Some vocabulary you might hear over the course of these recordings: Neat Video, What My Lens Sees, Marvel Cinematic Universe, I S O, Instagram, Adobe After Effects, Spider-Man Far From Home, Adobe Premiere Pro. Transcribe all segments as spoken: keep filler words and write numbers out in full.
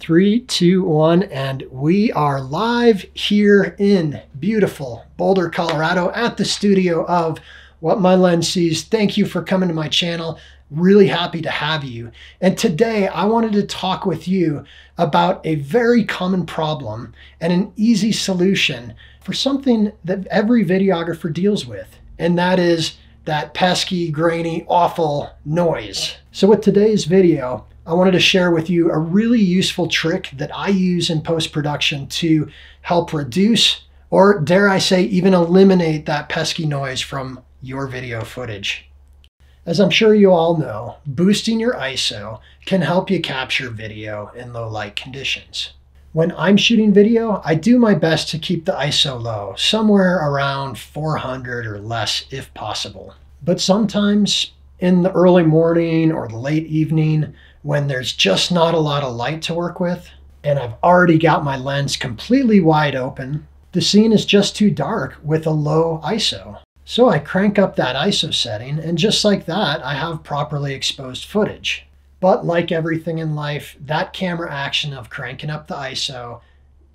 Three, two, one, and we are live here in beautiful Boulder, Colorado at the studio of What My Lens Sees. Thank you for coming to my channel. Really happy to have you. And today I wanted to talk with you about a very common problem and an easy solution for something that every videographer deals with, and that is that pesky, grainy, awful noise. So with today's video, I wanted to share with you a really useful trick that I use in post-production to help reduce, or dare I say, even eliminate that pesky noise from your video footage. As I'm sure you all know, boosting your I S O can help you capture video in low light conditions. When I'm shooting video, I do my best to keep the I S O low, somewhere around four hundred or less if possible. But sometimes in the early morning or the late evening, when there's just not a lot of light to work with, and I've already got my lens completely wide open, the scene is just too dark with a low I S O. So I crank up that I S O setting, and just like that, I have properly exposed footage. But like everything in life, that camera action of cranking up the I S O,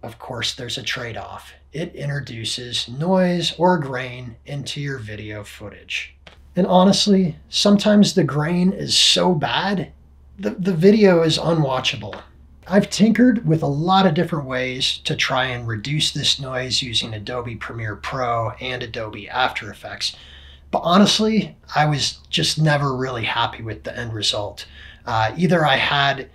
of course there's a trade-off. It introduces noise or grain into your video footage. And honestly, sometimes the grain is so bad, The, the video is unwatchable. I've tinkered with a lot of different ways to try and reduce this noise using Adobe Premiere Pro and Adobe After Effects, but honestly, I was just never really happy with the end result. Uh, either I had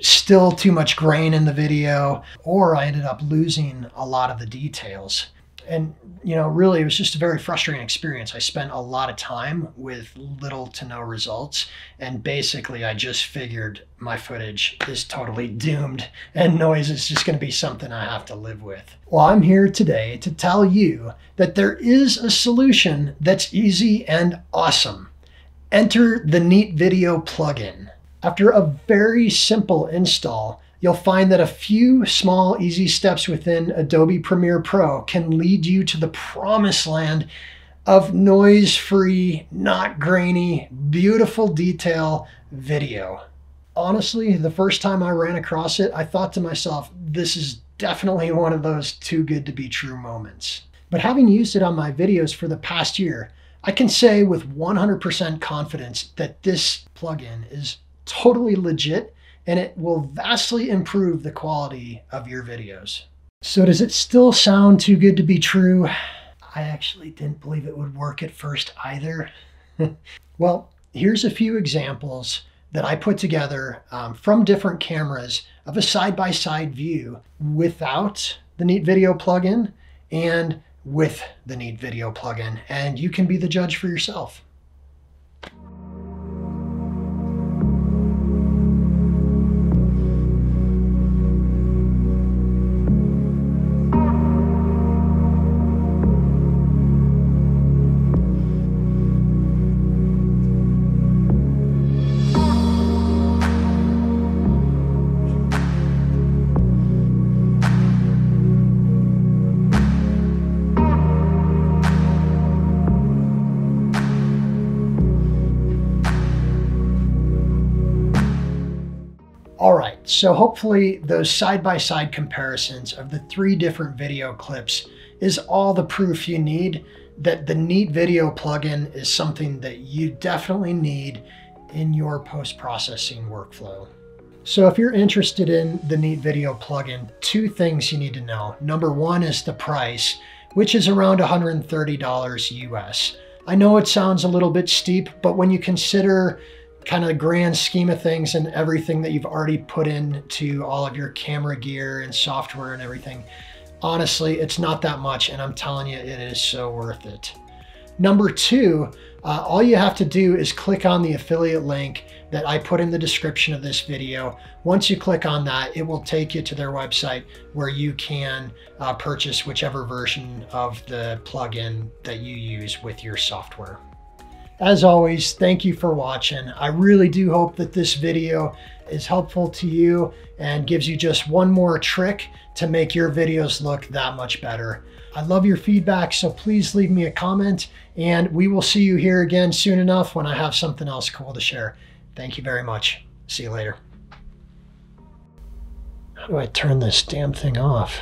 still too much grain in the video, or I ended up losing a lot of the details. And, you know, really, it was just a very frustrating experience. I spent a lot of time with little to no results. And basically, I just figured my footage is totally doomed and noise is just going to be something I have to live with. Well, I'm here today to tell you that there is a solution that's easy and awesome. Enter the Neat Video plugin. After a very simple install, you'll find that a few small, easy steps within Adobe Premiere Pro can lead you to the promised land of noise-free, not grainy, beautiful detail video. Honestly, the first time I ran across it, I thought to myself, this is definitely one of those too good to be true moments. But having used it on my videos for the past year, I can say with one hundred percent confidence that this plugin is totally legit, and it will vastly improve the quality of your videos. So does it still sound too good to be true? I actually didn't believe it would work at first either. Well, here's a few examples that I put together um, from different cameras of a side-by-side view without the Neat Video plugin and with the Neat Video plugin, and you can be the judge for yourself. All right, so hopefully those side-by-side comparisons of the three different video clips is all the proof you need that the Neat Video plugin is something that you definitely need in your post-processing workflow. So if you're interested in the Neat Video plugin, two things you need to know. Number one is the price, which is around one hundred thirty dollars U S. I know it sounds a little bit steep, but when you consider kind of the grand scheme of things and everything that you've already put into all of your camera gear and software and everything, honestly, it's not that much, and I'm telling you, it is so worth it. Number two, uh, all you have to do is click on the affiliate link that I put in the description of this video. Once you click on that, it will take you to their website where you can uh, purchase whichever version of the plugin that you use with your software. As always, thank you for watching. I really do hope that this video is helpful to you and gives you just one more trick to make your videos look that much better. I love your feedback, so please leave me a comment, and we will see you here again soon enough when I have something else cool to share. Thank you very much. See you later. How do I turn this damn thing off?